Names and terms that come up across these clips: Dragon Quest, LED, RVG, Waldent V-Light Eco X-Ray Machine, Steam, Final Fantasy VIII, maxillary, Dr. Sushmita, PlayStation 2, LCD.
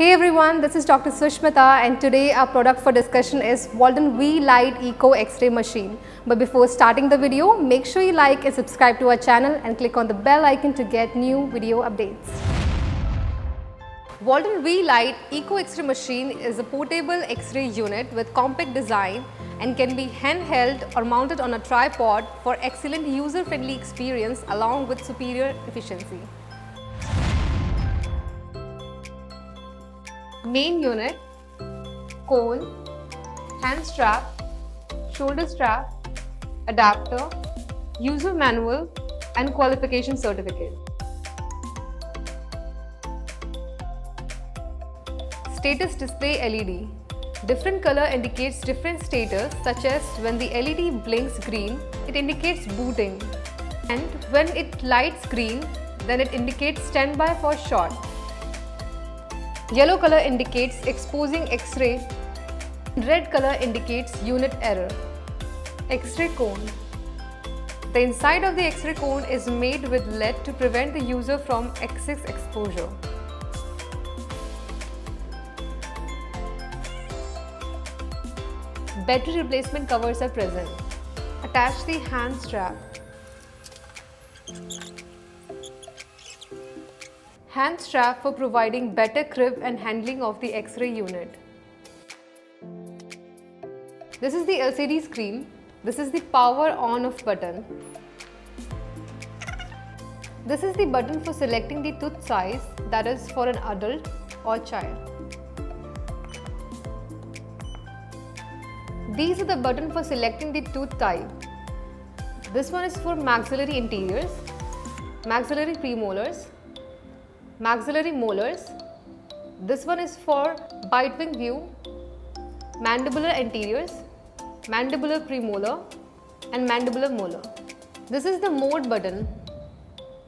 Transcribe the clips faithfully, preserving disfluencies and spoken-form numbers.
Hey everyone, this is Doctor Sushmita and today our product for discussion is Waldent V-Light Eco X-Ray Machine. But before starting the video, make sure you like and subscribe to our channel and click on the bell icon to get new video updates. Waldent V-Light Eco X-Ray Machine is a portable X-ray unit with compact design and can be handheld or mounted on a tripod for excellent user-friendly experience along with superior efficiency. Main unit, cone, hand strap, shoulder strap, adapter, user manual and qualification certificate. Status display L E D. Different color indicates different status, such as when the L E D blinks green, it indicates booting, and when it lights green, then it indicates standby for short. Yellow color indicates exposing X-ray. Red color indicates unit error. X-ray cone. The inside of the X-ray cone is made with lead to prevent the user from excess exposure. Battery replacement covers are present. Attach the hand strap. Hand strap for providing better grip and handling of the X-ray unit. This is the L C D screen. This is the power on-off button. This is the button for selecting the tooth size, that is for an adult or child. These are the button for selecting the tooth type. This one is for maxillary interiors, maxillary premolars, maxillary molars. This one is for bite wing view, mandibular anteriors, mandibular premolar and mandibular molar. This is the mode button.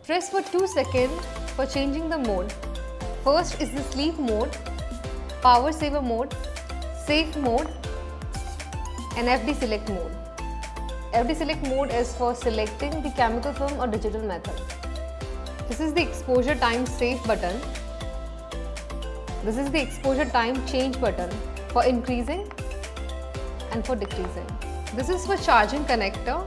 Press for two seconds for changing the mode. First is the sleep mode, power saver mode, safe mode and F D select mode. F D select mode is for selecting the chemical film or digital method. This is the exposure time save button. This is the exposure time change button for increasing and for decreasing. This is for charging connector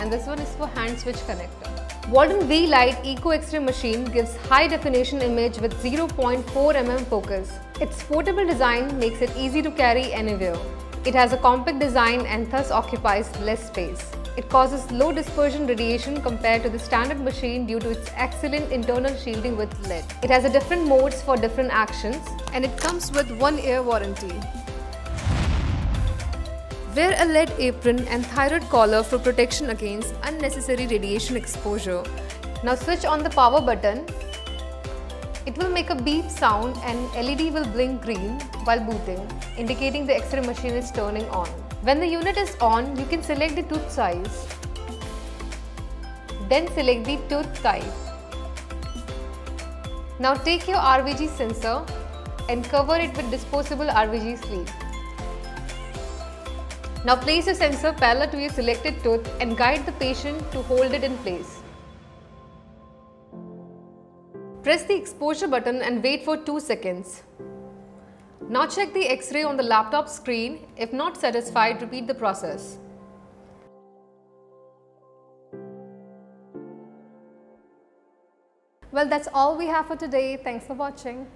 and this one is for hand switch connector. Waldent V-Light Eco X-Ray Machine gives high definition image with zero point four millimeter focus. Its portable design makes it easy to carry anywhere. It has a compact design and thus occupies less space. It causes low dispersion radiation compared to the standard machine due to its excellent internal shielding with lead. It has a different modes for different actions and it comes with one year warranty. Wear a lead apron and thyroid collar for protection against unnecessary radiation exposure. Now switch on the power button. It will make a beep sound and L E D will blink green while booting, indicating the X-ray machine is turning on. When the unit is on, you can select the tooth size. Then select the tooth type. Now take your R V G sensor and cover it with disposable R V G sleeve. Now place your sensor parallel to your selected tooth and guide the patient to hold it in place. Press the exposure button and wait for two seconds. Now check the X-ray on the laptop screen. If not satisfied, repeat the process. Well, that's all we have for today. Thanks for watching.